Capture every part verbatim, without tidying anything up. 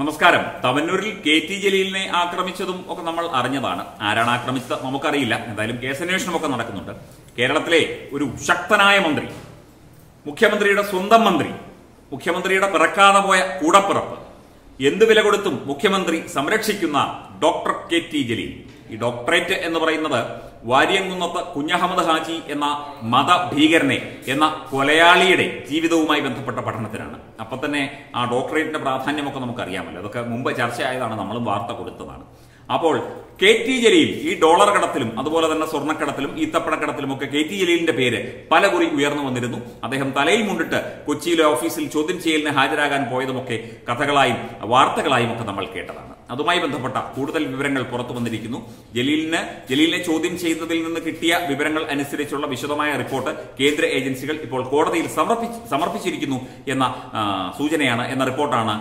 നമസ്കാരം. തവന്നൂരിൽ K T ജലീലിനെ ആക്രമിച്ചതും ഒക്കെ നമ്മൾ അറിഞ്ഞതാണ്. ആരാണ് ആക്രമിച്ചത് നമുക്കറിയില്ല. എന്തായാലും കേസന്വേഷണമൊക്കെ നടക്കുന്നുണ്ട്. കേരളത്തിലെ ഒരു ശക്തനായ മന്ത്രി, മുഖ്യമന്ത്രിയുടെ സ്വന്തം മന്ത്രി, മുഖ്യമന്ത്രിയുടെ പിറക്കാതെ പോയ കൂടപ്പിറപ്പ്, എന്ത് വില കൊടുത്തും മുഖ്യമന്ത്രി സംരക്ഷിക്കുന്ന ഡോക്ടർ കെ ടി ജലീൽ. ഈ ഡോക്ടറേറ്റ് എന്ന് പറയുന്നത് വാര്യംകുന്നത്ത് കുഞ്ഞഹമ്മദ് ഹാജി എന്ന മതഭീകരനെ എന്ന കൊലയാളിയുടെ ജീവിതവുമായി ബന്ധപ്പെട്ട പഠനത്തിനാണ്. അപ്പൊ തന്നെ ആ ഡോക്ടറേറ്റിന്റെ പ്രാധാന്യമൊക്കെ നമുക്കറിയാമല്ലോ. അതൊക്കെ മുമ്പ് ചർച്ചയായതാണ്, നമ്മളും വാർത്ത കൊടുത്തതാണ്. അപ്പോൾ കെ ടി ജലീൽ ഈ ഡോളർ കടത്തിലും അതുപോലെ തന്നെ സ്വർണ്ണക്കടത്തിലും ഈത്തപ്പണക്കടത്തിലും ഒക്കെ കെ ടി ജലീലിന്റെ പേര് പലകുറി ഉയർന്നു വന്നിരുന്നു. അദ്ദേഹം തലയിൽ മുണ്ടിട്ട് കൊച്ചിയിലെ ഓഫീസിൽ ചോദ്യം ചെയ്യലിന് ഹാജരാകാൻ പോയതുമൊക്കെ കഥകളായും വാർത്തകളായും ഒക്കെ നമ്മൾ കേട്ടതാണ്. അതുമായി ബന്ധപ്പെട്ട കൂടുതൽ വിവരങ്ങൾ പുറത്തു വന്നിരിക്കുന്നു. ജലീലിന് ജലീലിനെ ചോദ്യം ചെയ്തതിൽ നിന്ന് കിട്ടിയ വിവരങ്ങൾ അനുസരിച്ചുള്ള വിശദമായ റിപ്പോർട്ട് കേന്ദ്ര ഏജൻസികൾ ഇപ്പോൾ കോടതിയിൽ സമർപ്പിച്ചിരിക്കുന്നു എന്ന സൂചനയാണ് എന്ന റിപ്പോർട്ടാണ്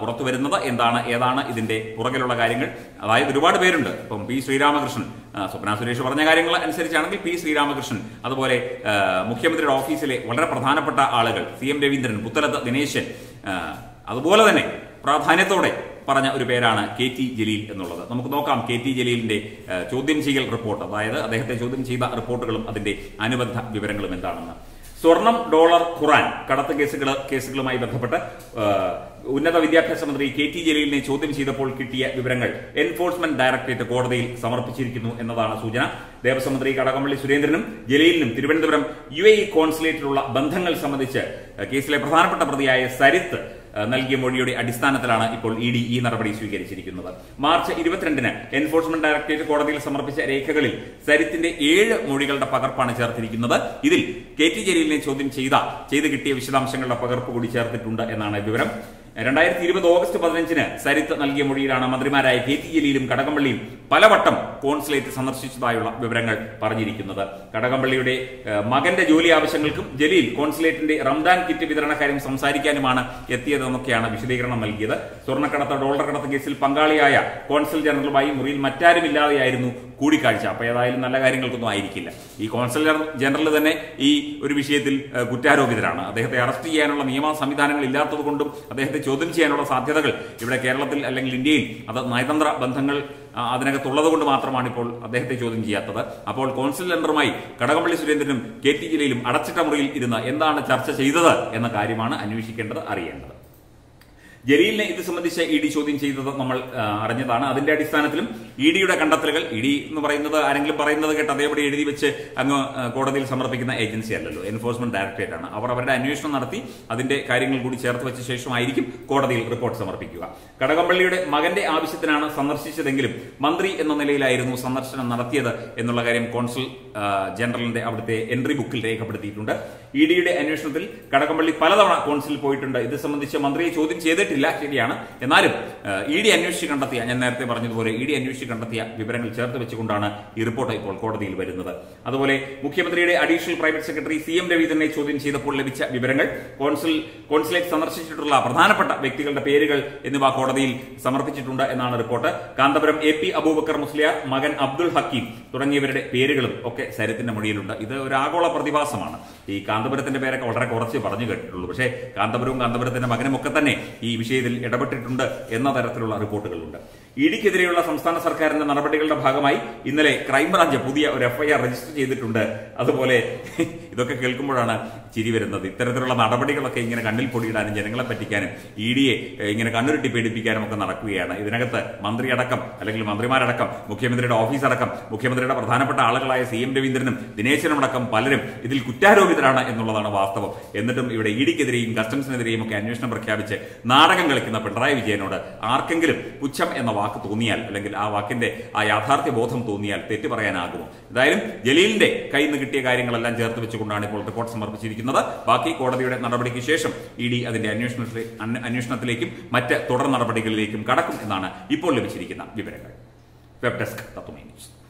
പുറത്തുവരുന്നത്. എന്താണ് ഏതാണ് ഇതിന്റെ പുറകിലുള്ള കാര്യങ്ങൾ? അതായത് ഒരുപാട് പേരുണ്ട്. ഇപ്പം പി ശ്രീരാമകൃഷ്ണൻ, സ്വപ്ന സുരേഷ് പറഞ്ഞ കാര്യങ്ങൾ അനുസരിച്ചാണെങ്കിൽ പി ശ്രീരാമകൃഷ്ണൻ, അതുപോലെ മുഖ്യമന്ത്രിയുടെ ഓഫീസിലെ വളരെ പ്രധാനപ്പെട്ട ആളുകൾ സി എം രവീന്ദ്രൻ, പുത്തലത്ത് ദിനേശൻ, അതുപോലെ തന്നെ പ്രാധാന്യത്തോടെ പറഞ്ഞ ഒരു പേരാണ് കെ ടി ജലീൽ എന്നുള്ളത്. നമുക്ക് നോക്കാം കെ ടി ജലീലിന്റെ ചോദ്യം ചെയ്യൽ റിപ്പോർട്ട്, അതായത് അദ്ദേഹത്തെ ചോദ്യം ചെയ്ത റിപ്പോർട്ടുകളും അതിന്റെ അനുബന്ധ വിവരങ്ങളും എന്താണെന്ന്. സ്വർണം, ഡോളർ, ഖുറാൻ കടത്ത് കേസുകൾ കേസുകളുമായി ബന്ധപ്പെട്ട് ഉന്നത വിദ്യാഭ്യാസ മന്ത്രി കെ ടി ജലീലിനെ ചോദ്യം ചെയ്തപ്പോൾ കിട്ടിയ വിവരങ്ങൾ എൻഫോഴ്സ്മെന്റ് ഡയറക്ടറേറ്റ് കോടതിയിൽ സമർപ്പിച്ചിരിക്കുന്നു എന്നതാണ് സൂചന. ദേവസ്വം മന്ത്രി കടകംപള്ളി സുരേന്ദ്രനും ജലീലിനും തിരുവനന്തപുരം യു എ ഇ കോൺസുലേറ്റിലുള്ള ബന്ധങ്ങൾ സംബന്ധിച്ച് കേസിലെ പ്രധാനപ്പെട്ട പ്രതിയായ സരിത്ത് നൽകിയ മൊഴിയുടെ അടിസ്ഥാനത്തിലാണ് ഇപ്പോൾ ഇ ഡി ഈ നടപടി സ്വീകരിച്ചിരിക്കുന്നത്. മാർച്ച് ഇരുപത്തിരണ്ടിന് എൻഫോഴ്സ്മെന്റ് ഡയറക്ടറേറ്റ് കോടതിയിൽ സമർപ്പിച്ച രേഖകളിൽ സരിത്തിന്റെ ഏഴ് മൊഴികളുടെ പകർപ്പാണ് ചേർത്തിരിക്കുന്നത്. ഇതിൽ കെ ടി ജലീലിനെ ചോദ്യം ചെയ്ത ചെയ്ത് കിട്ടിയ വിശദാംശങ്ങളുടെ പകർപ്പ് കൂടി ചേർത്തിട്ടുണ്ട് എന്നാണ് വിവരം. രണ്ടായിരത്തി ഇരുപത് ഓഗസ്റ്റ് പതിനഞ്ചിന് സരിത്ത് നൽകിയ മൊഴിയിലാണ് മന്ത്രിമാരായ കെ ടി ജലീലും കടകംപള്ളിയും പലവട്ടം കോൺസുലേറ്റ് സന്ദർശിച്ചതായുള്ള വിവരങ്ങൾ പറഞ്ഞിരിക്കുന്നത്. കടകംപള്ളിയുടെ മകന്റെ ജോലി ആവശ്യങ്ങൾക്കും ജലീൽ കോൺസുലേറ്റിന്റെ റംദാൻ കിറ്റ് വിതരണക്കാരും സംസാരിക്കാനുമാണ് എത്തിയതെന്നൊക്കെയാണ് വിശദീകരണം നൽകിയത്. സ്വർണ്ണക്കടത്ത്, ഡോളർ കടത്ത് കേസിൽ പങ്കാളിയായ കോൺസൽ ജനറലുമായി മുറിയിൽ മറ്റാരുമില്ലാതെയായിരുന്നു കൂടിക്കാഴ്ച. അപ്പൊ ഏതായാലും നല്ല കാര്യങ്ങൾക്കൊന്നും ആയിരിക്കില്ല. ഈ കോൺസൽ ജനറൽ തന്നെ ഈ ഒരു വിഷയത്തിൽ കുറ്റാരോപിതരാണ്. അദ്ദേഹത്തെ അറസ്റ്റ് ചെയ്യാനുള്ള നിയമ സംവിധാനങ്ങൾ ഇല്ലാത്തത് കൊണ്ടും അദ്ദേഹത്തെ ചോദ്യം ചെയ്യാനുള്ള സാധ്യതകൾ ഇവിടെ കേരളത്തിൽ അല്ലെങ്കിൽ ഇന്ത്യയിൽ അത് നയതന്ത്ര ബന്ധങ്ങൾ അതിനകത്തുള്ളത് കൊണ്ട് മാത്രമാണ് ഇപ്പോൾ അദ്ദേഹത്തെ ചോദ്യം ചെയ്യാത്തത്. അപ്പോൾ കോൺസൽ ജനറലുമായി കടകംപള്ളി സുരേന്ദ്രനും കെ ടി ജലീലും അടച്ചിട്ട മുറിയിൽ ഇരുന്ന് എന്താണ് ചർച്ച ചെയ്തത് എന്ന കാര്യമാണ് അന്വേഷിക്കേണ്ടത്, അറിയേണ്ടത്. ജലീലിനെ ഇത് സംബന്ധിച്ച് ഇ ഡി ചോദ്യം ചെയ്തത് നമ്മൾ അറിഞ്ഞതാണ്. അതിന്റെ അടിസ്ഥാനത്തിലും ഇ ഡിയുടെ കണ്ടെത്തലുകൾ, ഇ ഡി എന്ന് പറയുന്നത് ആരെങ്കിലും പറയുന്നത് കേട്ട് അതേപടി എഴുതി വെച്ച് അങ്ങ് കോടതിയിൽ സമർപ്പിക്കുന്ന ഏജൻസി അല്ലല്ലോ, എൻഫോഴ്സ്മെന്റ് ഡയറക്ടറേറ്റ് ആണ്. അവർ അവരുടെ അന്വേഷണം നടത്തി അതിന്റെ കാര്യങ്ങൾ കൂടി ചേർത്ത് വെച്ച ശേഷമായിരിക്കും കോടതിയിൽ റിപ്പോർട്ട് സമർപ്പിക്കുക. കടകംപള്ളിയുടെ മകന്റെ ആവശ്യത്തിനാണ് സന്ദർശിച്ചതെങ്കിലും മന്ത്രി എന്ന നിലയിലായിരുന്നു സന്ദർശനം നടത്തിയത് എന്നുള്ള കാര്യം കോൺസൽ ജനറലിന്റെ അവിടുത്തെ എൻട്രി ബുക്കിൽ രേഖപ്പെടുത്തിയിട്ടുണ്ട്. ഇ ഡിയുടെ അന്വേഷണത്തിൽ കടകംപള്ളി പലതവണ കോൺസിൽ പോയിട്ടുണ്ട്. ഇത് സംബന്ധിച്ച് മന്ത്രിയെ ചോദ്യം ചെയ്തിട്ട് ശരിയാണ്, എന്നാലും ഇ ഡി അന്വേഷിച്ച് കണ്ടെത്തിയ, ഞാൻ നേരത്തെ പറഞ്ഞതുപോലെ ഇ ഡി അന്വേഷിച്ച് കണ്ടെത്തിയ വിവരങ്ങൾ ചേർത്ത് വെച്ചുകൊണ്ടാണ് ഈ റിപ്പോർട്ട് ഇപ്പോൾ കോടതിയിൽ വരുന്നത്. അതുപോലെ മുഖ്യമന്ത്രിയുടെ additional private secretary C M രവീന്ദ്രനെ ചോദ്യം ചെയ്തപ്പോൾ ലഭിച്ച വിവരങ്ങൾ, കോൺസുൽ കോൺസുലേറ്റ് സന്ദർശിച്ചിട്ടുള്ള പ്രധാനപ്പെട്ട വ്യക്തികളുടെ പേരുകൾ എന്നിവ കോടതിയിൽ സമർപ്പിച്ചിട്ടുണ്ട് എന്നാണ് report. Kanthapuram A P Aboobacker Musliyar, മകൻ അബ്ദുൾ ഹക്കീം തുടങ്ങിയവരുടെ പേരുകളും ഒക്കെ സരിത്തിന്റെ മൊഴിയിലുണ്ട്. ഇത് ഒരു ആഗോള പ്രതിഭാസമാണ്. ഈ കാന്തപുരത്തിന്റെ പേരൊക്കെ വളരെ കുറച്ച് പറഞ്ഞു കേട്ടിട്ടുള്ളൂ. പക്ഷേ കാന്തപുരവും കാന്തപുരത്തിന്റെ മകനും ഒക്കെ തന്നെ ഈ വിഷയത്തിൽ ഇടപെട്ടിട്ടുണ്ട് എന്ന തരത്തിലുള്ള റിപ്പോർട്ടുകളുണ്ട്. ഇഡിക്കെതിരെയുള്ള സംസ്ഥാന സർക്കാരിന്റെ നടപടികളുടെ ഭാഗമായി ഇന്നലെ ക്രൈംബ്രാഞ്ച് പുതിയ ഒരു എഫ് ഐ ആർ രജിസ്റ്റർ ചെയ്തിട്ടുണ്ട്. അതുപോലെ ഇതൊക്കെ കേൾക്കുമ്പോഴാണ് ചിരി വരുന്നത്. ഇത്തരത്തിലുള്ള നടപടികളൊക്കെ ഇങ്ങനെ കണ്ണിൽ പൊടിയിടാനും ജനങ്ങളെ പറ്റിക്കാനും ഇ ഡിയെ ഇങ്ങനെ കണ്ണുരുട്ടി പേടിപ്പിക്കാനും ഒക്കെ നടക്കുകയാണ്. ഇതിനകത്ത് മന്ത്രി അടക്കം, അല്ലെങ്കിൽ മന്ത്രിമാരടക്കം, മുഖ്യമന്ത്രിയുടെ ഓഫീസ് അടക്കം, മുഖ്യമന്ത്രിയുടെ പ്രധാനപ്പെട്ട ആളുകളായ സി എം രവീന്ദ്രനും ദിനേശനും അടക്കം പലരും ഇതിൽ കുറ്റാരോപിതരാണ് എന്നുള്ളതാണ് വാസ്തവം. എന്നിട്ടും ഇവിടെ ഇ ഡിക്കെതിരെയും കസ്റ്റംസിനെതിരെയും ഒക്കെ അന്വേഷണം പ്രഖ്യാപിച്ച് നാടകം കളിക്കുന്ന പിണറായി വിജയനോട് ആർക്കെങ്കിലും പുച്ഛം എന്ന വാക്ക് തോന്നിയാൽ, അല്ലെങ്കിൽ ആ വാക്കിന്റെ ആ യാഥാർത്ഥ്യ ബോധം തോന്നിയാൽ തെറ്റ് പറയാനാകുമോ? എന്തായാലും ജലീലിന്റെ കയ്യിൽ നിന്ന് കിട്ടിയ കാര്യങ്ങളെല്ലാം ചേർത്ത് വെച്ചുകൊണ്ടാണ് ഇപ്പോൾ റിപ്പോർട്ട് സമർപ്പിച്ചിരിക്കുന്നത്. ബാക്കി കോടതിയുടെ നടപടിക്ക് ശേഷം ഇ ഡി അതിന്റെ അന്വേഷണത്തിലെ അന്വേഷണത്തിലേക്കും മറ്റ് തുടർ നടപടികളിലേക്കും കടക്കും എന്നാണ് ഇപ്പോൾ ലഭിച്ചിരിക്കുന്ന വിവരങ്ങൾ. Web desk തത്വമേ news.